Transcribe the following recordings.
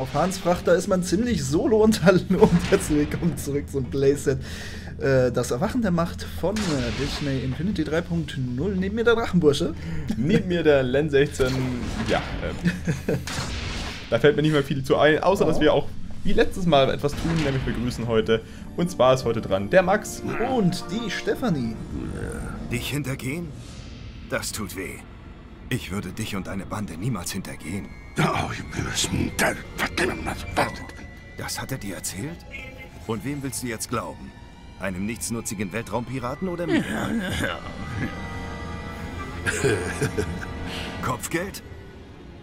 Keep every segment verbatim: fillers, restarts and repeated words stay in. Auf Hans Frachter ist man ziemlich solo unterwegs. Und herzlich willkommen zurück zum Playset. Äh, das Erwachen der Macht von äh, Disney Infinity drei Punkt null. Neben mir der Drachenbursche. Neben mir der Lenn sechzehn. Ja, ähm, da fällt mir nicht mehr viel zu ein, außer oh. dass wir auch wie letztes Mal etwas tun, nämlich begrüßen heute. Und zwar ist heute dran der Max. Und die Stefanie. Dich hintergehen? Das tut weh. Ich würde dich und deine Bande niemals hintergehen. Das hat er dir erzählt? Und wem willst du jetzt glauben? Einem nichtsnutzigen Weltraumpiraten oder mir? Ja, ja, ja. Kopfgeld?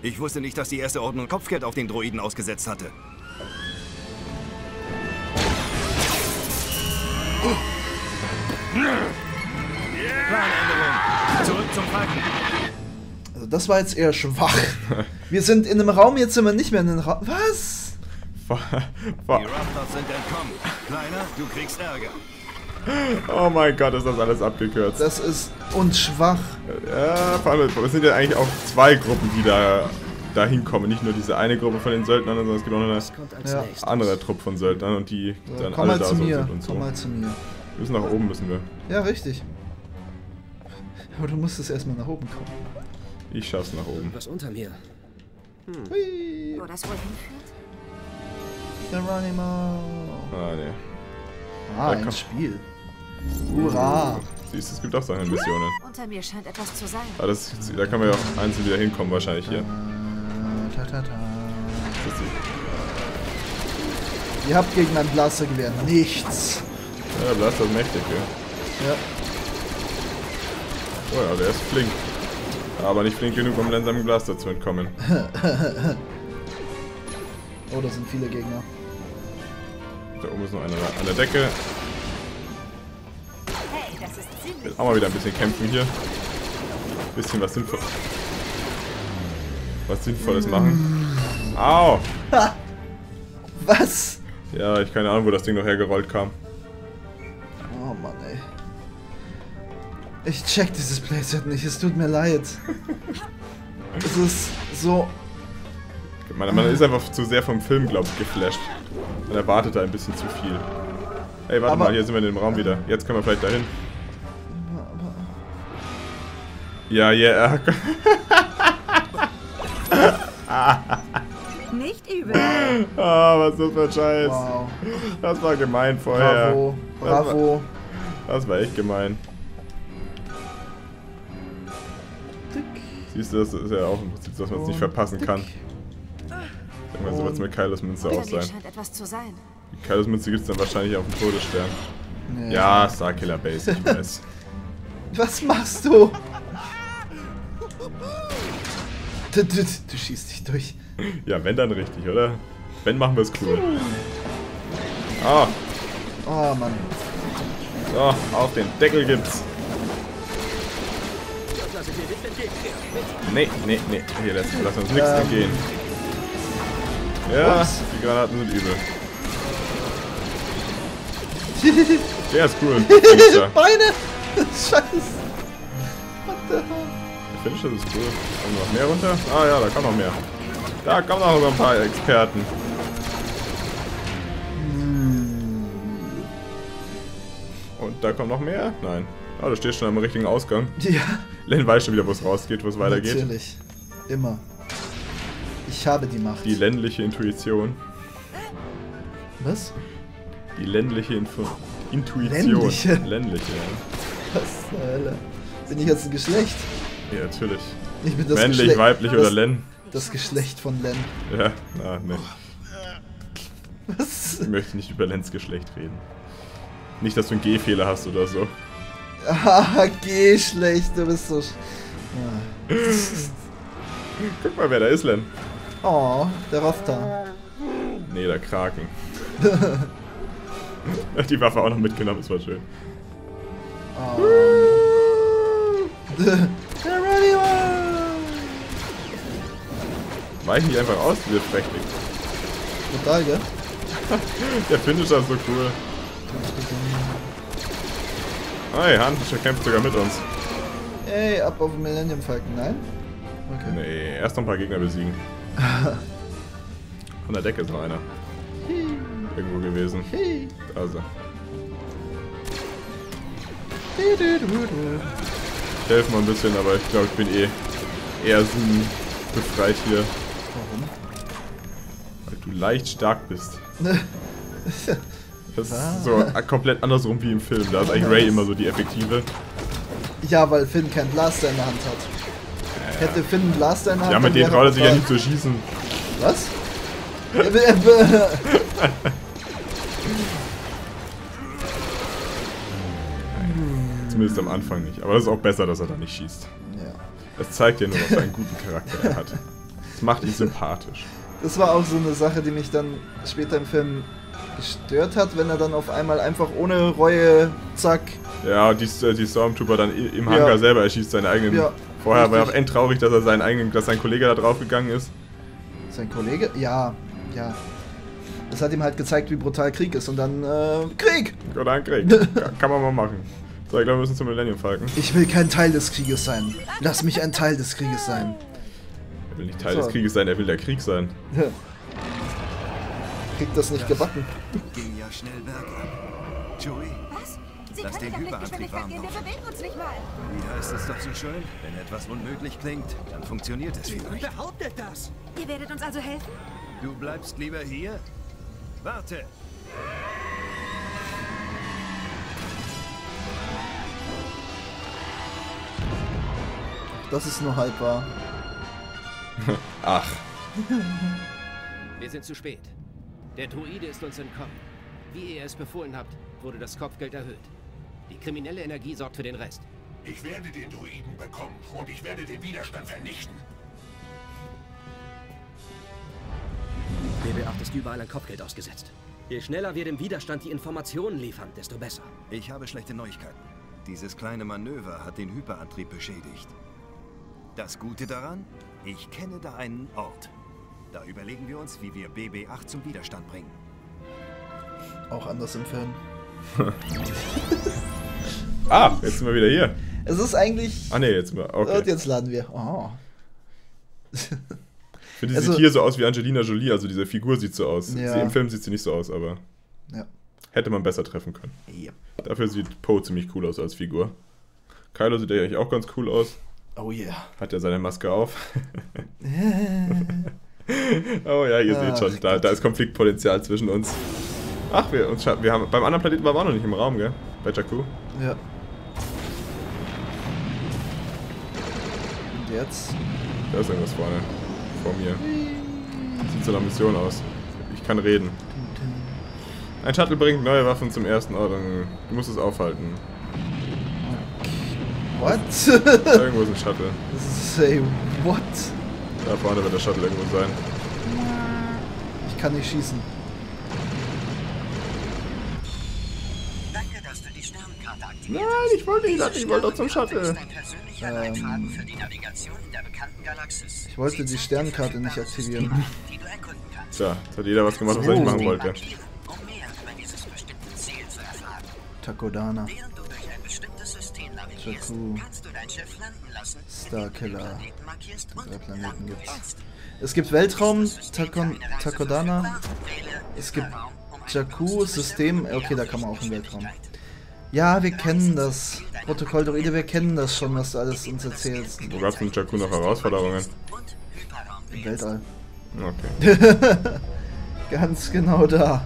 Ich wusste nicht, dass die Erste Ordnung Kopfgeld auf den Droiden ausgesetzt hatte. Planänderung! Zurück zum Falken! Also das war jetzt eher schwach. Wir sind in einem Raum, jetzt sind wir nicht mehr in einem Raum. Was? Die Raptors sind entkommen. Kleiner, du kriegst Ärger. Oh mein Gott, ist das alles abgekürzt. Das ist uns schwach. Ja, vor allem, es sind ja eigentlich auch zwei Gruppen, die da, da hinkommen. Nicht nur diese eine Gruppe von den Söldnern, sondern es gibt auch noch eine ja. andere Trupp von Söldnern und die so, dann alle da so sind und so. Komm mal zu mir. Wir müssen nach oben, müssen wir. Ja, richtig. Aber du musstest erstmal nach oben kommen. Ich schaff's nach oben. Was unter mir? Hm. Hui. Wo das wohl hinführt? Geronimo. Ah, ne. Ah, ein Spiel. Hurra! Siehst du, es gibt auch solche Missionen. Unter mir scheint etwas zu sein. Ah, das, da kann man ja auch einzeln wieder hinkommen, wahrscheinlich hier. Ta, ta, ta, ta. Ihr habt gegen einen Blaster gewährt. Nichts. Ja, der Blaster ist mächtig, ja. Ja. Oh ja, der ist flink. Aber nicht flink genug, um langsamen Blaster zu entkommen. Oh, da sind viele Gegner. Da oben ist noch einer an der Decke. Hey, das ist ziemlich. Will auch mal wieder ein bisschen kämpfen hier. Ein bisschen was Sinnvolles. Was Sinnvolles machen. Au! Ha! Was? Ja, ich keine Ahnung, wo das Ding noch hergerollt kam. Oh Mann, ey. Ich check dieses Playset nicht, es tut mir leid. Es ist so... Man, man ist einfach zu sehr vom Film, glaube ich, geflasht. Man erwartet da ein bisschen zu viel. Ey, warte aber, mal, hier sind wir in dem Raum wieder. Jetzt können wir vielleicht dahin. Aber, aber. Ja, ja. Yeah. Nicht übel. Ah, oh, was ist das für Scheiß. Wow. Das war gemein vorher. Bravo, bravo. Das war, das war echt gemein. Siehst du, das ist ja auch im Prinzip, dass man es nicht verpassen kann. Ich denke mal, so wird es mit Kylos Münze auch sein. Die Kylos Münze gibt es dann wahrscheinlich auf dem Todesstern. Nee. Ja, Star Killer Base, ich weiß. Was machst du? Du, du? Du schießt dich durch. Ja, wenn dann richtig, oder? Wenn, machen wir es cool. Ah! Oh Mann. So, auf den Deckel gibt's. Nee, nee, nee. Hier lassen wir uns nichts ähm. entgehen. Ja, ups. Die Granaten sind übel. Der ist cool. Beine! Scheiße! What the hell? Der Finisher ist cool. Kommen noch mehr runter? Ah ja, da kommt noch mehr. Da kommen noch ein paar Experten. Und da kommt noch mehr? Nein. Ah, du stehst schon am richtigen Ausgang. Ja. Lenn weiß schon wieder, wo es rausgeht, wo es weitergeht. Natürlich. Immer. Ich habe die Macht. Die ländliche Intuition. Was? Die ländliche Info Intuition. Ländliche? Ländliche, ja. Was zur Hölle? Bin ich jetzt ein Geschlecht? Ja, natürlich. Ich bin das Männlich, Geschle weiblich das, oder Lenn? Das Geschlecht von Lenn. Ja, na, ne. Was? Ich möchte nicht über Lenns Geschlecht reden. Nicht, dass du einen G-Fehler hast oder so. Ah, geh schlecht, du bist so... Sch ah. Guck mal, wer da ist, Lenn. Oh, der Rafter. Nee, der Kraken. Die Waffe auch noch mitgenommen, ist war schön. Oh. Weich nicht einfach aus, diese Frechling. Total, gell? Der Finisher ist so cool. Hey, Han kämpft sogar mit uns. Ey, ab auf Millennium Falcon, nein? Okay. Nee, erst noch ein paar Gegner besiegen. Von der Decke ist noch einer. Irgendwo gewesen. Also. Ich helfe mal ein bisschen, aber ich glaube, ich bin eh eher so befreit hier. Warum? Weil du leicht stark bist. Das ist so komplett andersrum wie im Film. Da ist eigentlich Rey immer so die effektive. Ja, weil Finn keinen Blaster in der Hand hat. Ja, ja. Hätte Finn einen Blaster in der Hand. Ja, mit dem traut er sich ja nicht zu schießen. Was? Zumindest am Anfang nicht. Aber das ist auch besser, dass er da nicht schießt. Ja. Das zeigt ja nur, was für einen guten Charakter er hat. Das macht ihn sympathisch. Das war auch so eine Sache, die mich dann später im Film gestört hat, wenn er dann auf einmal einfach ohne Reue, zack. Ja, die, die Stormtrooper dann im Hangar ja. selber erschießt seinen eigenen. Ja, vorher richtig. War er auch endtraurig, dass er seinen eigenen, dass sein Kollege da drauf gegangen ist. Sein Kollege? Ja, ja. Das hat ihm halt gezeigt, wie brutal Krieg ist und dann äh, Krieg! Oder ein Krieg. Kann man mal machen. So, ich glaube, wir müssen zum Millennium Falcon. Ich will kein Teil des Krieges sein. Lass mich ein Teil des Krieges sein. Er will nicht Teil so. des Krieges sein, er will der Krieg sein. Ja. Kriegt das nicht das gebacken. Ging ja schnell bergab. Chewie? Was? Sie lass den Hyperantrieb warm laufen. Wir bewegen uns nicht mal. Ja, ist es doch so schön. Wenn etwas unmöglich klingt, dann funktioniert es vielleicht. Wer behauptet das? Ihr werdet uns also helfen? Du bleibst lieber hier? Warte! Das ist nur halb wahr. Ach. Wir sind zu spät. Der Druide ist uns entkommen. Wie ihr es befohlen habt, wurde das Kopfgeld erhöht. Die kriminelle Energie sorgt für den Rest. Ich werde den Druiden bekommen und ich werde den Widerstand vernichten. B B acht ist überall an Kopfgeld ausgesetzt. Je schneller wir dem Widerstand die Informationen liefern, desto besser. Ich habe schlechte Neuigkeiten. Dieses kleine Manöver hat den Hyperantrieb beschädigt. Das Gute daran? Ich kenne da einen Ort. Da überlegen wir uns, wie wir B B acht zum Widerstand bringen. Auch anders im Film. Ah, jetzt sind wir wieder hier. Es ist eigentlich... Ah ne, jetzt mal. Okay. Und jetzt laden wir. Oh. Ich finde, die also, sieht hier so aus wie Angelina Jolie. Also diese Figur sieht so aus. Ja. Sie, im Film sieht sie nicht so aus, aber... Ja. Hätte man besser treffen können. Yep. Dafür sieht Poe ziemlich cool aus als Figur. Kylo sieht eigentlich auch ganz cool aus. Oh yeah. Hat ja seine Maske auf. Oh ja, ihr ah, seht schon, da, da ist Konfliktpotenzial zwischen uns. Ach, wir, uns, wir haben beim anderen Planeten waren wir noch nicht im Raum, gell? Bei Jakku. Ja. Und jetzt? Da ist irgendwas vorne. Vor mir. Sieht so eine Mission aus. Ich kann reden. Ein Shuttle bringt neue Waffen zum ersten Ort. Du musst es aufhalten. What? Irgendwo ist ein Shuttle. Say what? Da vorne wird der Shuttle irgendwo sein. Ich kann nicht schießen. Danke, dass du die Sternenkarte aktiviert hast. Nein, ich wollte nicht, ich wollte doch zum Shuttle. Ähm, ich wollte die Sternenkarte nicht aktivieren. Tja, jetzt hat jeder was gemacht, was er nicht machen wollte. Takodana. Jakku. Star Killer. Drei Planeten gibt's. Es gibt Weltraum, Takon, Takodana. Es gibt Jakku, System. Okay, da kann man auch im Weltraum. Ja, wir kennen das. Protokoll Droide, wir kennen das schon, was du alles uns erzählst. Wo gab's mit Jakku noch Herausforderungen? Im Weltall. Okay. Ganz genau da.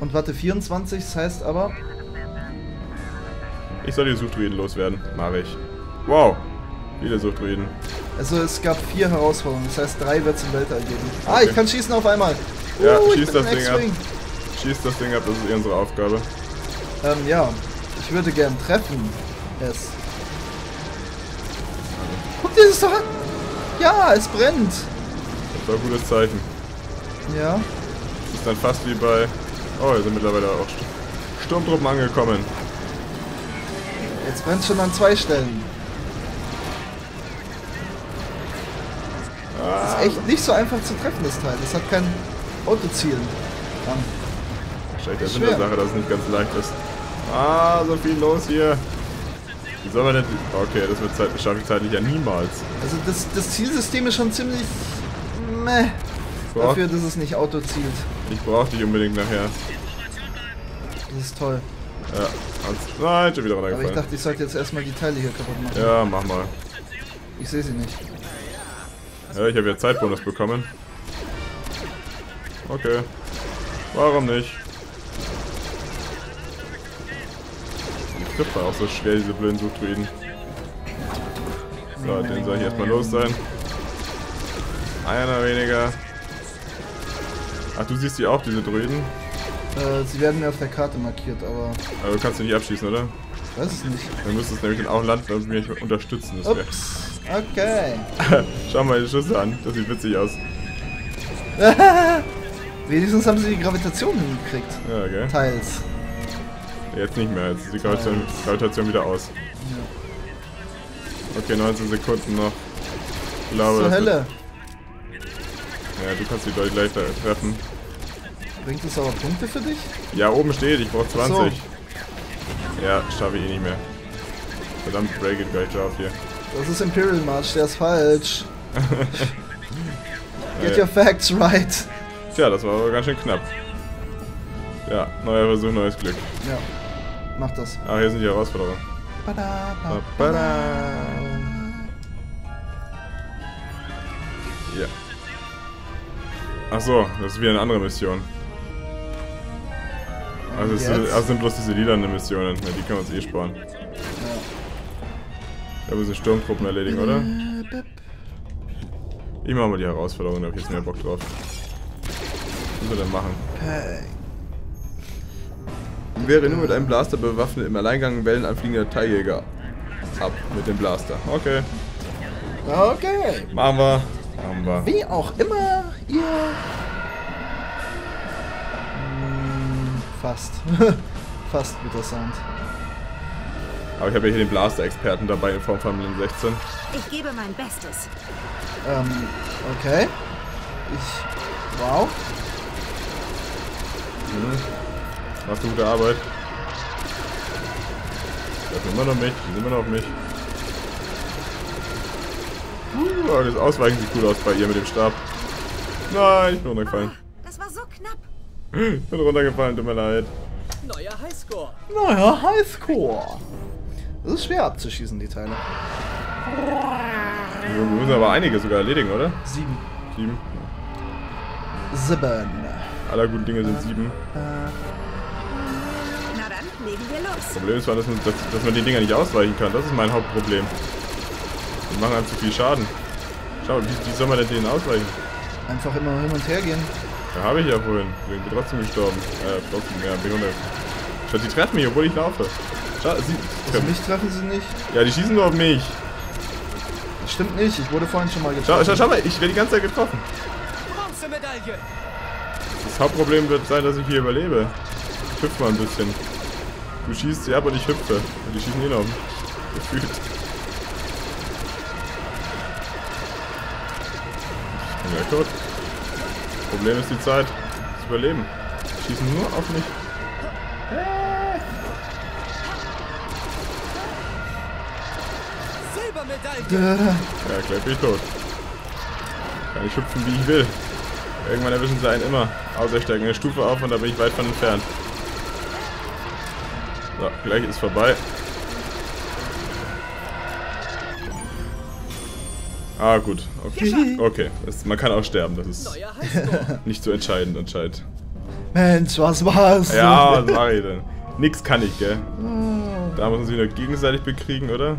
Und warte, vierundzwanzig, das heißt aber... Ich soll die Suchtruiden loswerden, mach ich. Wow, viele Suchtruiden. Also es gab vier Herausforderungen, das heißt drei wird es im Weltall geben. Okay. Ah, ich kann schießen auf einmal. Ja, uh, schieß das Ding ab. Schieß das Ding ab, das ist eh unsere Aufgabe. Ähm, ja, ich würde gern treffen. Es. Guck dir das doch an. Ja, es brennt. Das war ein gutes Zeichen. Ja. Das ist dann fast wie bei... Oh, wir sind mittlerweile auch Sturmtruppen angekommen. Jetzt brennt schon an zwei Stellen. Ah. Das ist echt nicht so einfach zu treffen, das Teil. Das hat kein Autozielen. Wahrscheinlich der Sinn der Sache, dass es nicht ganz leicht ist. Ah, so viel los hier. Wie soll man denn... Okay, das wird Zeit, schaffe ich zeitlich ja niemals. Also das, das Zielsystem ist schon ziemlich... Meh. Brauch... Dafür, dass es nicht Auto zielt. Ich brauche dich unbedingt nachher. Das ist toll. Ja, alles... Nein, schon wieder runtergefallen. Aber ich dachte, ich sollte jetzt erstmal die Teile hier kaputt machen. Ja, mach mal. Ich sehe sie nicht. Ja, ich habe ja Zeitbonus bekommen. Okay. Warum nicht? Ich trifft man auch so schwer, diese blöden Suchtruiden. So, den soll ich erstmal los sein. Einer weniger. Ach, du siehst die auch, diese Druiden? Äh, sie werden mir auf der Karte markiert, aber... Aber du kannst sie nicht abschießen, oder? Ich weiß es nicht. Dann müsstest du nämlich dann auch landen und mich unterstützen. Das Ups, okay. Schau mal die Schüsse an, das sieht witzig aus. Wenigstens haben sie die Gravitation hingekriegt. Ja, okay. Teils. Jetzt nicht mehr, jetzt ist die Gravitation, Gravitation wieder aus. Ja. Okay, neunzehn Sekunden noch. Ich glaube, zur Hölle. Ja, du kannst die Leute leichter treffen. Bringt das aber Punkte für dich? Ja, oben steht, ich brauche zwanzig. So. Ja, schaffe ich eh nicht mehr. Verdammt, Ray geht gleich drauf hier. Das ist Imperial March, der ist falsch. Get your facts right. Tja, das war aber ganz schön knapp. Ja, neuer Versuch, neues Glück. Ja, mach das. Ah, hier sind die Herausforderungen. Bada, ba, bada. Ja. Achso, das ist wieder eine andere Mission. Also es sind, also sind bloß diese lilanen Missionen, ja, die können wir uns eh sparen. Ja. Da müssen Sturmtruppen erledigen, oder? Ich mache mal die Herausforderung, da habe ich jetzt mehr Bock drauf. Was müssen wir denn machen? Wäre nur mit einem Blaster bewaffnet, im Alleingang Wellen anfliegender Teiljäger ab mit dem Blaster. Okay. Okay. Machen wir. Machen wir. Wie auch immer ihr... Fast. Fast guter Sound. Aber ich habe ja hier den Blaster-Experten dabei in Form von Lenn sechzehn. Ich gebe mein Bestes. Ähm, okay. Ich... Wow. Mhm. Machst du gute Arbeit. Das ist immer noch mich. Das ist immer noch mich. Uh, das Ausweichen sieht cool aus bei ihr mit dem Stab. Nein, ich bin runtergefallen. Oh, das war so knapp. Ich bin runtergefallen, tut mir leid. Neuer Highscore. Neuer Highscore. Das ist schwer abzuschießen, die Teile. Wir müssen aber einige sogar erledigen, oder? Sieben. Sieben. Sieben. Aller guten Dinge sind sieben. Na dann, legen wir los. Das Problem ist zwar, dass man, dass, dass man die Dinger nicht ausweichen kann. Das ist mein Hauptproblem. Die machen halt zu viel Schaden. Schau, wie, wie soll man denn denen ausweichen? Einfach immer hin und her gehen. Da habe ich ja vorhin. Bin trotzdem gestorben. Äh, trotzdem, ja, bin runter. Schau, die treffen mich, obwohl ich laufe. Schau, sie treffen. Also mich treffen sie nicht? Ja, die schießen nur auf mich. Das stimmt nicht, ich wurde vorhin schon mal getroffen. Schau, schau, schau mal, ich werde die ganze Zeit getroffen. Bronzemedaille. Das Hauptproblem wird sein, dass ich hier überlebe. Ich hüpfe mal ein bisschen. Du schießt sie ab und ich hüpfe. Und die schießen eh noch. Gefühlt. Ich bin gleich tot. Problem ist die Zeit. Das Überleben. Die schießen nur auf mich. Silbermedaille! Ja, gleich bin ich tot. Kann ich hüpfen, wie ich will. Irgendwann erwischen sie einen immer. Außer ich steige eine Stufe auf und da bin ich weit von entfernt. So, gleich ist vorbei. Ah, gut. Okay. Okay. Das, man kann auch sterben. Das ist nicht so entscheidend anscheinend. Mensch, was war's? Ja, was mach ich denn? Nix kann ich, gell? Da müssen sie wieder gegenseitig bekriegen, oder?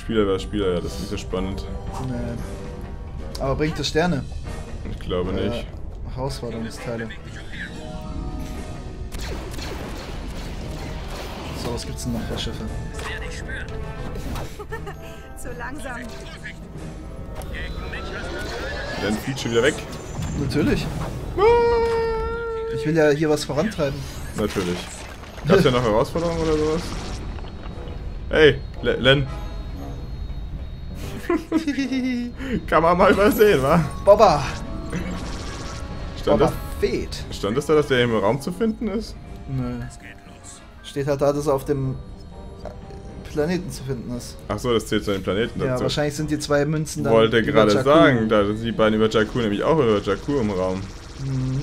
Spieler wäre Spieler, ja. Das ist nicht so spannend. Nee. Aber bringt das Sterne? Ich glaube äh, nicht. Herausforderungsteile. So, was gibt's denn noch für Schiffe? So langsam. Dann fliegt schon wieder weg. Natürlich. Ich will ja hier was vorantreiben. Natürlich. Gab's ja noch Herausforderungen oder sowas? Hey, Len. Kann man mal übersehen, wa? Baba. Stand Baba das, fehlt. Stand das da, dass der im Raum zu finden ist? Nö. Steht halt da, dass er auf dem Planeten zu finden ist. Ach so, das zählt zu den Planeten dazu. Ja, wahrscheinlich sind die zwei Münzen dann. Wollte gerade sagen, da sind die beiden über Jakku nämlich auch über Jakku im Raum. Mhm.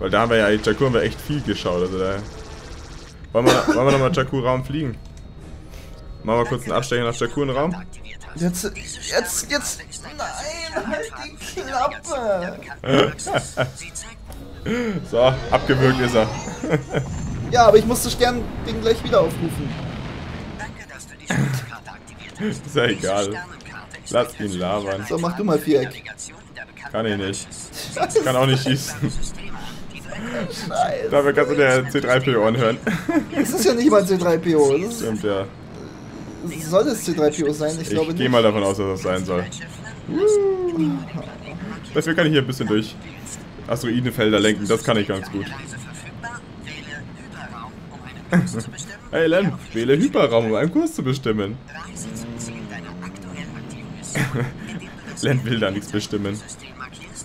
Weil da haben wir ja Jakku haben wir echt viel geschaut, also da. Wollen wir, wollen wir nochmal Jakku-Raum fliegen? Machen wir kurz einen Abstecher nach Jakku in den Raum? Jetzt, jetzt, jetzt! Nein, halt die Klappe! So, abgewürgt ist er. Ja, aber ich muss das Stern-Ding gleich wieder aufrufen. Ist ja egal. Lass ihn labern. So, mach du mal Viereck. Kann ich nicht. Ich kann auch nicht schießen. Scheiße. Dafür kannst du der C drei P O anhören. Das ist ja nicht mal C drei P O. Das stimmt, ja. Soll es C drei P O sein? Ich, ich glaube nicht. Ich gehe mal davon aus, dass das sein soll. Uh. Dafür kann ich hier ein bisschen durch Asteroidenfelder lenken. Das kann ich ganz gut. Hey Len, wähle Hyperraum, um einen Kurs zu bestimmen. Len will da nichts bestimmen.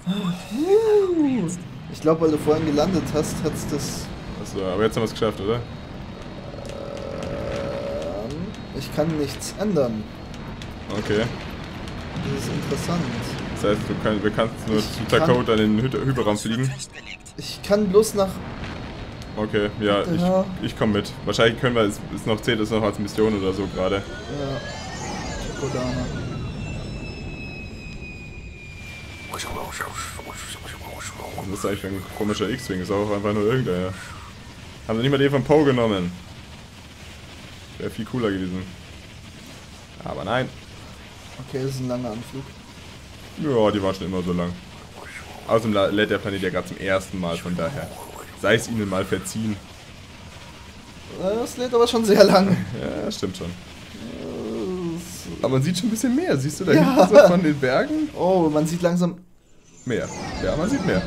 Uh. Ich glaube, weil du vorhin gelandet hast, hat es das... Achso, aber jetzt haben wir es geschafft, oder? Ähm, ich kann nichts ändern. Okay. Das ist interessant. Das heißt, du kannst, wir kannst nur zu Takodana in den Hyperraum fliegen? Ich kann bloß nach... Okay, ja, ja. ich, ich komme mit. Wahrscheinlich können wir, es ist noch zählt, ist noch als Mission oder so gerade. Ja, Takodana. Das ist eigentlich ein komischer X-Wing, ist auch einfach nur irgendeiner. Haben sie nicht mal den von Poe genommen. Wäre viel cooler gewesen. Aber nein. Okay, das ist ein langer Anflug. Ja, die waren schon immer so lang. Außerdem lädt der Planet ja gerade zum ersten Mal, von daher sei es ihnen mal verziehen. Das lädt aber schon sehr lang. Ja, stimmt schon. Aber man sieht schon ein bisschen mehr, siehst du da hinten ja. So von den Bergen? Oh, man sieht langsam... Mehr. Ja, man sieht mehr.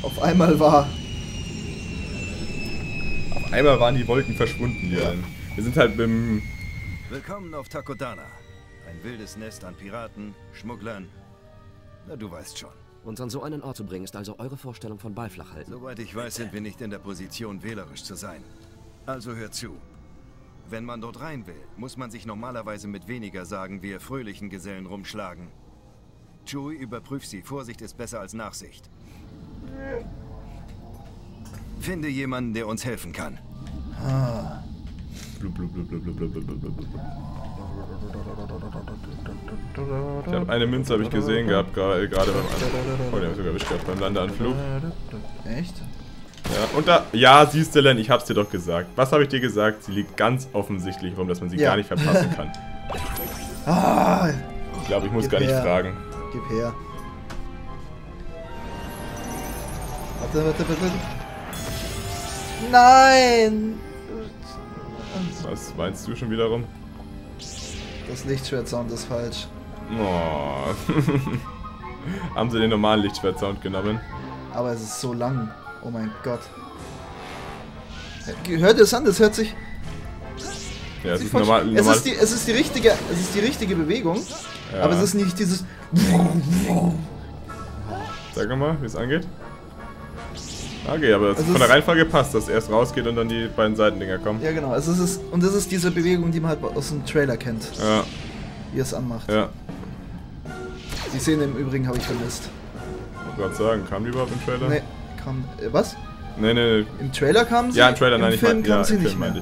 Auf einmal war... Auf einmal waren die Wolken verschwunden, ja. Wir sind halt beim... Willkommen auf Takodana. Ein wildes Nest an Piraten, Schmugglern... Na, du weißt schon. Uns an so einen Ort zu bringen, ist also eure Vorstellung von Beiflach halten. Soweit ich weiß, sind wir nicht in der Position, wählerisch zu sein. Also hört zu. Wenn man dort rein will, muss man sich normalerweise mit weniger sagen, wir fröhlichen Gesellen rumschlagen. Chewie, überprüf sie. Vorsicht ist besser als Nachsicht. Finde jemanden, der uns helfen kann. Ah. Ich habe eine Münze habe ich gesehen gehabt, gerade beim An oh, die habe ich sogar gehabt, beim Landeanflug. Echt? Ja, und da, ja, siehst du, Len, ich hab's dir doch gesagt. Was habe ich dir gesagt? Sie liegt ganz offensichtlich rum, dass man sie ja. gar nicht verpassen kann. Ah, ich glaube, ich muss gar her. nicht fragen. Gib her. Warte, warte, warte. Nein! Was meinst du schon wieder rum? Das Lichtschwert-Sound ist falsch. Oh. Haben sie den normalen Lichtschwert-Sound genommen? Aber es ist so lang. Oh mein Gott. Hört ihr es an? Das hört sich... Ja, es, ist normal, normal. Es, ist die, es ist die richtige, es ist die richtige Bewegung, ja. Aber es ist nicht dieses... Sag mal, wie es angeht. Okay, aber das von der Reihenfolge passt, dass erst rausgeht und dann die beiden Seitendinger kommen. Ja genau, es ist, und das ist diese Bewegung, die man halt aus dem Trailer kennt. Ja. Wie es anmacht. Ja. Die Szene im Übrigen habe ich vermisst. Ich wollte gerade sagen, kam die überhaupt im Trailer? Nee. Was? Nee, nee, nee. Im Trailer kamen sie? Ja, im Trailer, nein, im Film kamen sie nicht mehr.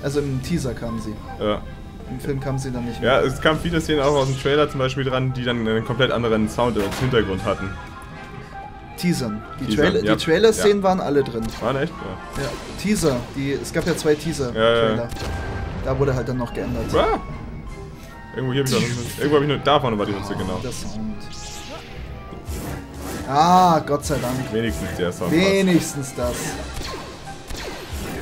Also im Teaser kamen sie. Ja. Im Film kamen sie dann nicht mehr. Ja, es kamen viele Szenen auch aus dem Trailer zum Beispiel dran, die dann einen komplett anderen Sound als Hintergrund hatten. Teasern. Die Trailer-Szenen waren alle drin. Waren echt? Ja. Ja, Teaser. Die, es gab ja zwei Teaser-Trailer. Ja, ja. Da wurde halt dann noch geändert. Ah! Irgendwo hier habe ich noch... Irgendwo habe ich nur... Da vorne war die Münze, genau. Der Sound. Ah, Gott sei Dank. Wenigstens der Sound. Wenigstens das.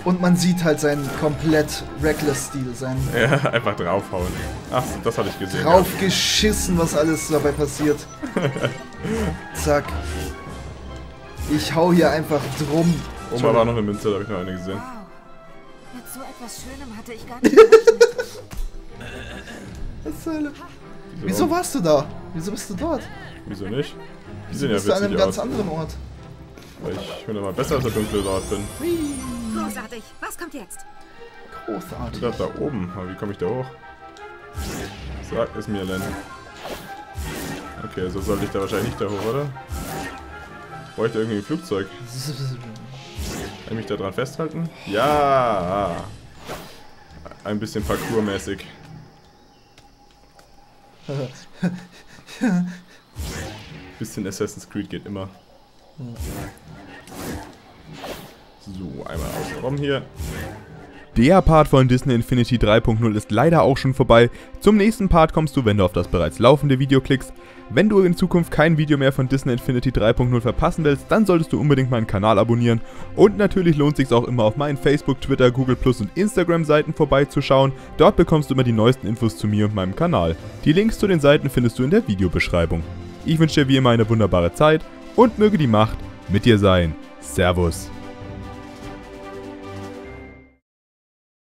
Und man sieht halt seinen komplett Reckless-Stil. Seinen ja, einfach draufhauen. Ach, das hatte ich gesehen. Draufgeschissen, was alles dabei passiert. Zack. Ich hau hier einfach drum. Oben war noch eine Münze, da habe ich noch eine gesehen. Wow. Mit so etwas Schönem hatte ich gar nicht gerechnet. Wieso warst du da? Wieso bist du dort? Wieso nicht? Die sehen ja witzig aus. Du bist an einem ganz anderen Ort. Weil ich schon immer besser als der dunkle Ort bin. Whee. Großartig. Was kommt jetzt? Großartig. Das da oben. Aber wie komme ich da hoch? Sag es mir, Lenn. Okay, so sollte ich da wahrscheinlich nicht da hoch, oder? Ich bräuchte irgendwie ein Flugzeug. Kann ich mich da dran festhalten? Ja! Ein bisschen parkourmäßig. Bisschen Assassin's Creed geht immer. So, einmal außenrum hier. Der Part von Disney Infinity drei Punkt null ist leider auch schon vorbei. Zum nächsten Part kommst du, wenn du auf das bereits laufende Video klickst. Wenn du in Zukunft kein Video mehr von Disney Infinity drei Punkt null verpassen willst, dann solltest du unbedingt meinen Kanal abonnieren. Und natürlich lohnt es sich auch immer, auf meinen Facebook, Twitter, Google Plus und Instagram-Seiten vorbeizuschauen. Dort bekommst du immer die neuesten Infos zu mir und meinem Kanal. Die Links zu den Seiten findest du in der Videobeschreibung. Ich wünsche dir wie immer eine wunderbare Zeit und möge die Macht mit dir sein. Servus.